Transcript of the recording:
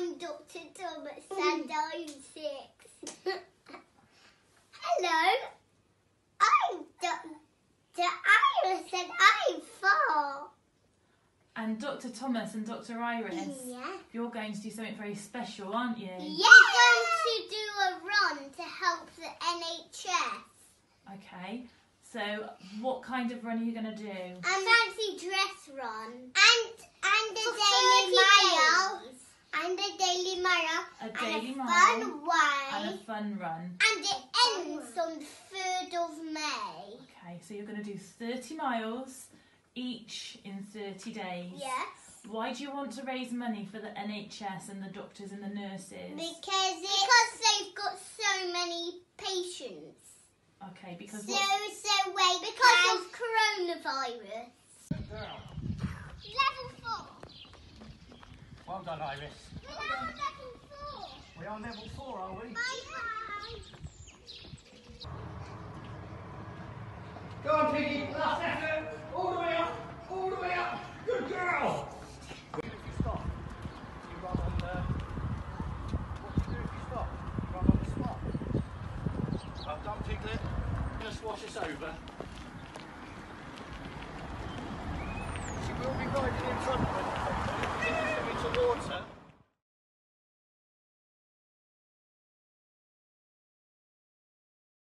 I'm Dr. Thomas and I'm 6. Hello, I'm Dr. Iris and I'm 4. And Dr. Thomas and Dr. Iris, yeah. You're going to do something very special, aren't you? Yeah, we're going to do a run to help the NHS. Okay, so what kind of run are you going to do? A fancy dress run. And a daily mile. And a fun run. And it ends on the 3rd of May. Okay, so you're going to do 30 miles each in 30 days. Yes. Why do you want to raise money for the NHS and the doctors and the nurses? Because they've got so many patients. Okay, because because of coronavirus. Good girl. Level 4. Well done, Iris. We're now on level 4. We are level 4, are we? Bye-bye. Go on, Piggy. Last effort. All the way up. All the way up. Good girl. What do you do if you stop? You run on the... What do you do if you stop? You run on the spot. Well done, Piglet. Just watch us over.